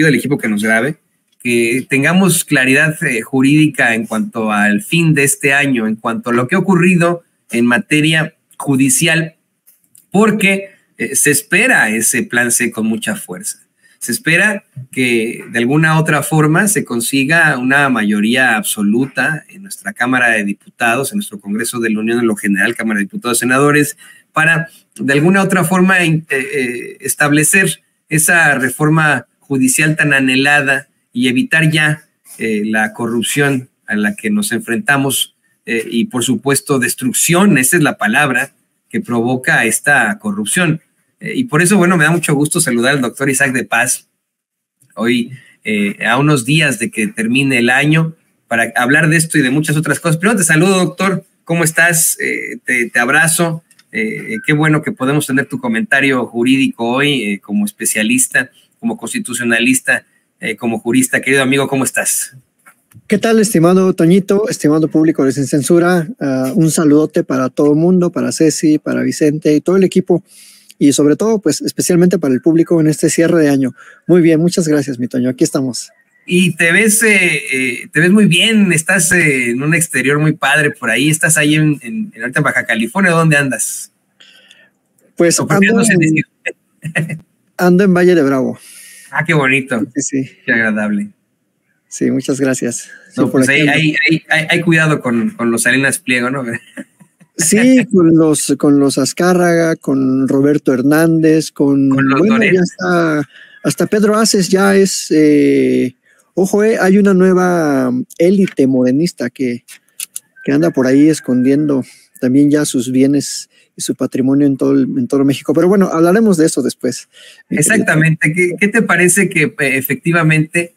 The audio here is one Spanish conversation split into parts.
pido al equipo que nos grabe, que tengamos claridad jurídica en cuanto al fin de este año, en cuanto a lo que ha ocurrido en materia judicial, porque se espera ese plan C con mucha fuerza. Se espera que de alguna otra forma se consiga una mayoría absoluta en nuestra Cámara de Diputados, en nuestro Congreso de la Unión, en lo general, Cámara de Diputados, Senadores, para de alguna otra forma establecer esa reforma judicial tan anhelada y evitar ya la corrupción a la que nos enfrentamos y, por supuesto, destrucción, esa es la palabra que provoca esta corrupción. Y por eso, bueno, me da mucho gusto saludar al doctor Isaac de Paz hoy, a unos días de que termine el año, para hablar de esto y de muchas otras cosas. Primero te saludo, doctor, ¿cómo estás? Te abrazo. Qué bueno que podemos tener tu comentario jurídico hoy, como especialista, como constitucionalista, como jurista. Querido amigo, ¿cómo estás? ¿Qué tal, estimado Toñito, estimado público de Sin Censura? Un saludote para todo el mundo, para Ceci, para Vicente y todo el equipo. Y sobre todo, pues, especialmente para el público en este cierre de año. Muy bien, muchas gracias, mi Toño. Aquí estamos. Y te ves muy bien. Estás en un exterior muy padre por ahí. Estás ahí en Baja California. ¿Dónde andas? Pues ando en Valle de Bravo. Ah, qué bonito. Sí, sí. Qué agradable. Sí, muchas gracias. No, sí, pues por ahí, hay cuidado con los Salinas Pliego, ¿no? Sí, con los Azcárraga, con Roberto Hernández, con los, bueno, ya hasta Pedro Haces ya es, ojo, hay una nueva élite morenista que anda por ahí escondiendo también ya sus bienes y su patrimonio en todo México. Pero bueno, hablaremos de eso después. Exactamente. ¿Qué te parece que efectivamente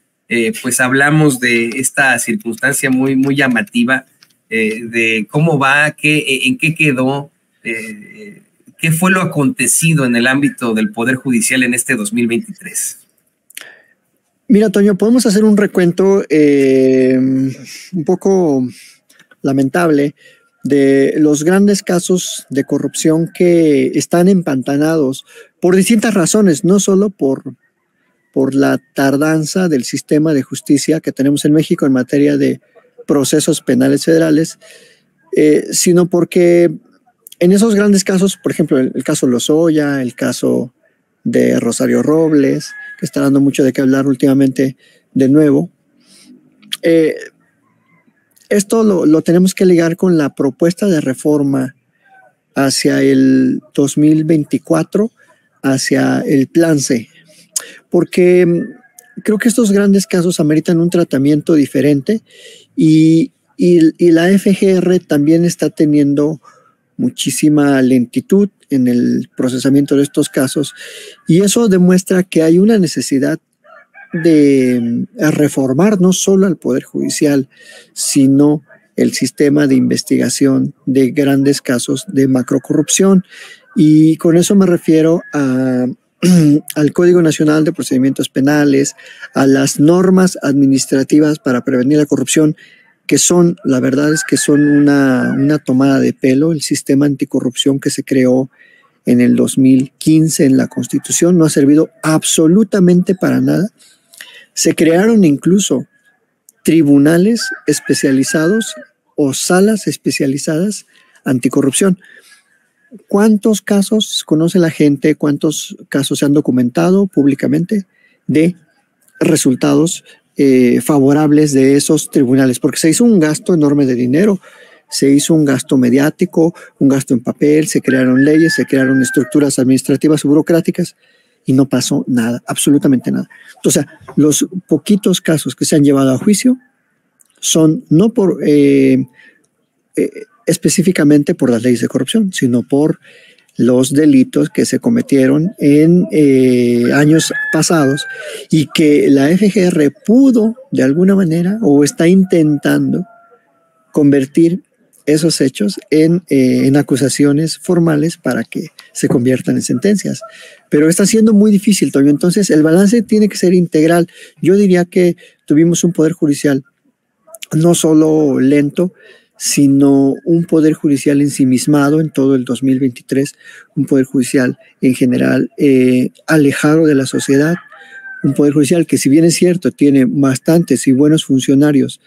pues hablamos de esta circunstancia muy, muy llamativa? De cómo va, en qué quedó, qué fue lo acontecido en el ámbito del Poder Judicial en este 2023. Mira, Toño, podemos hacer un recuento un poco lamentable de los grandes casos de corrupción que están empantanados por distintas razones, no solo por la tardanza del sistema de justicia que tenemos en México en materia de procesos penales federales, sino porque en esos grandes casos, por ejemplo, el caso Lozoya, el caso de Rosario Robles, que está dando mucho de qué hablar últimamente de nuevo, esto lo tenemos que ligar con la propuesta de reforma hacia el 2024, hacia el plan C, porque creo que estos grandes casos ameritan un tratamiento diferente y la FGR también está teniendo muchísima lentitud en el procesamiento de estos casos, y eso demuestra que hay una necesidad de reformar no solo al Poder Judicial, sino el sistema de investigación de grandes casos de macrocorrupción. Y con eso me refiero al Código Nacional de Procedimientos Penales, a las normas administrativas para prevenir la corrupción, que son, la verdad es que son una tomada de pelo. El sistema anticorrupción que se creó en el 2015 en la Constitución no ha servido absolutamente para nada. Se crearon incluso tribunales especializados o salas especializadas anticorrupción. ¿Cuántos casos conoce la gente? ¿Cuántos casos se han documentado públicamente de resultados favorables de esos tribunales? Porque se hizo un gasto enorme de dinero, se hizo un gasto mediático, un gasto en papel, se crearon leyes, se crearon estructuras administrativas y burocráticas y no pasó nada, absolutamente nada. Entonces, los poquitos casos que se han llevado a juicio son no por... específicamente por las leyes de corrupción, sino por los delitos que se cometieron en años pasados y que la FGR pudo de alguna manera o está intentando convertir esos hechos en acusaciones formales para que se conviertan en sentencias. Pero está siendo muy difícil, Toño. Entonces el balance tiene que ser integral. Yo diría que tuvimos un Poder Judicial no solo lento, sino un Poder Judicial ensimismado en todo el 2023, un Poder Judicial en general alejado de la sociedad, un Poder Judicial que, si bien es cierto, tiene bastantes y buenos funcionarios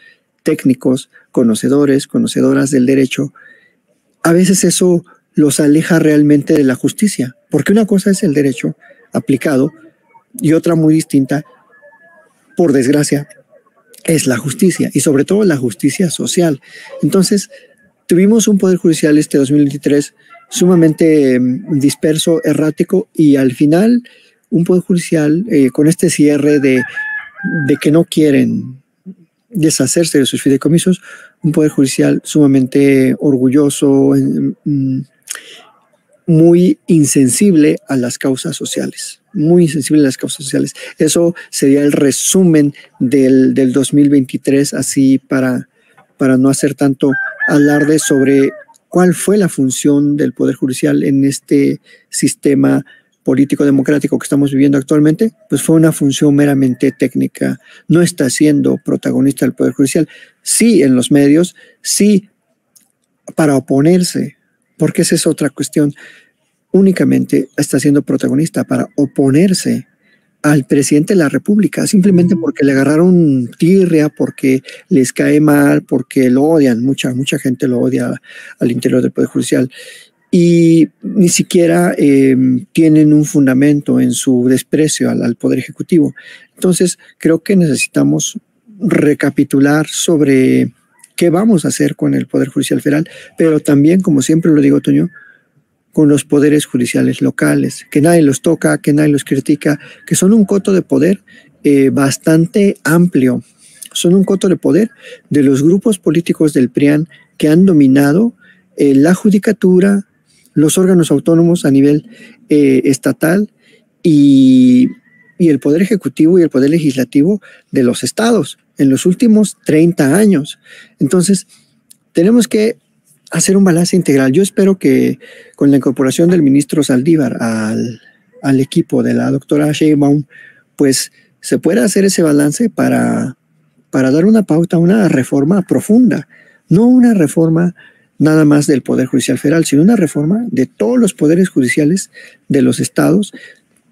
técnicos, conocedores, conocedoras del derecho, a veces eso los aleja realmente de la justicia, porque una cosa es el derecho aplicado y otra muy distinta, por desgracia, es la justicia, y sobre todo la justicia social. Entonces, tuvimos un Poder Judicial este 2023 sumamente disperso, errático, y al final un Poder Judicial con este cierre de que no quieren deshacerse de sus fideicomisos, un Poder Judicial sumamente orgulloso, muy insensible a las causas sociales, muy insensible a las causas sociales. Eso sería el resumen del 2023, así para no hacer tanto alarde sobre cuál fue la función del Poder Judicial en este sistema político-democrático que estamos viviendo actualmente. Pues fue una función meramente técnica. No está siendo protagonista del Poder Judicial, sí en los medios, sí para oponerse, porque esa es otra cuestión. Únicamente está siendo protagonista para oponerse al presidente de la República, simplemente porque le agarraron tirria, porque les cae mal, porque lo odian. Mucha gente lo odia al interior del Poder Judicial. Y ni siquiera tienen un fundamento en su desprecio al Poder Ejecutivo. Entonces, creo que necesitamos recapitular sobre qué vamos a hacer con el Poder Judicial Federal, pero también, como siempre lo digo, Toño, con los poderes judiciales locales, que nadie los toca, que nadie los critica, que son un coto de poder bastante amplio. Son un coto de poder de los grupos políticos del PRIAN que han dominado la judicatura, los órganos autónomos a nivel estatal y el Poder Ejecutivo y el Poder Legislativo de los estados en los últimos 30 años. Entonces, tenemos que hacer un balance integral. Yo espero que con la incorporación del ministro Saldívar al equipo de la doctora Sheinbaum, pues se pueda hacer ese balance para dar una pauta, una reforma profunda, no una reforma nada más del Poder Judicial Federal, sino una reforma de todos los poderes judiciales de los estados,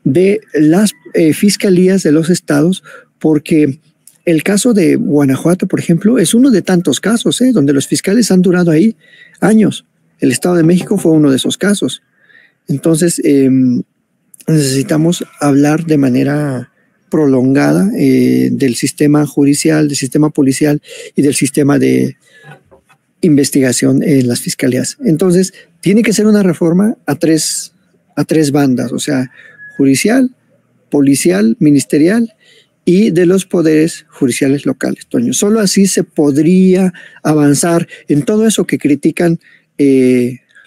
de las fiscalías de los estados, porque el caso de Guanajuato, por ejemplo, es uno de tantos casos, donde los fiscales han durado ahí años. El Estado de México fue uno de esos casos. Entonces, necesitamos hablar de manera prolongada del sistema judicial, del sistema policial y del sistema de investigación en las fiscalías. Entonces, tiene que ser una reforma a tres bandas, o sea, judicial, policial, ministerial y de los poderes judiciales locales, Toño. Solo así se podría avanzar en todo eso que critican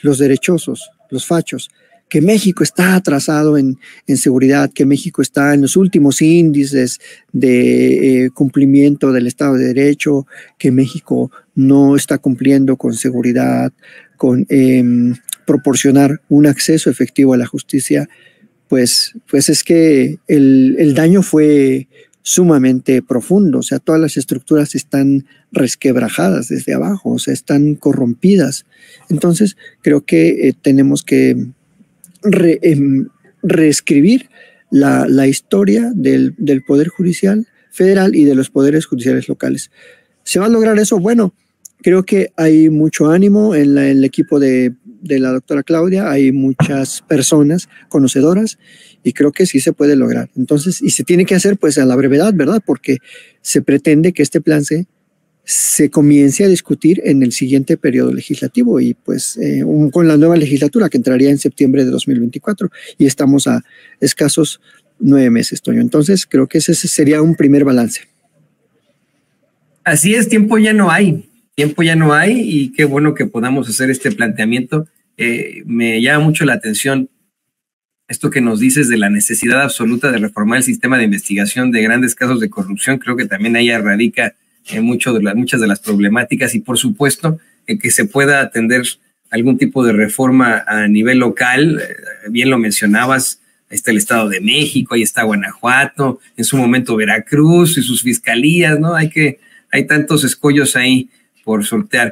los derechosos, los fachos, que México está atrasado en seguridad, que México está en los últimos índices de cumplimiento del Estado de Derecho, que México no está cumpliendo con seguridad, con proporcionar un acceso efectivo a la justicia. Pues es que el daño fue sumamente profundo. O sea, todas las estructuras están resquebrajadas desde abajo, o sea, están corrompidas. Entonces, creo que tenemos que reescribir la historia del Poder Judicial Federal y de los poderes judiciales locales. ¿Se va a lograr eso? Bueno, creo que hay mucho ánimo en el equipo de la doctora Claudia, hay muchas personas conocedoras y creo que sí se puede lograr. Entonces, y se tiene que hacer pues a la brevedad, ¿verdad? Porque se pretende que este plan se comience a discutir en el siguiente periodo legislativo y pues con la nueva legislatura que entraría en septiembre de 2024 y estamos a escasos 9 meses, Toño. Entonces, creo que ese sería un primer balance. Así es, tiempo ya no hay. Tiempo ya no hay y qué bueno que podamos hacer este planteamiento. Me llama mucho la atención esto que nos dices de la necesidad absoluta de reformar el sistema de investigación de grandes casos de corrupción. Creo que también ahí radica muchas de las problemáticas y, por supuesto, que se pueda atender algún tipo de reforma a nivel local. Bien lo mencionabas, ahí está el Estado de México, ahí está Guanajuato, en su momento Veracruz y sus fiscalías, ¿no? Hay tantos escollos ahí por sortear.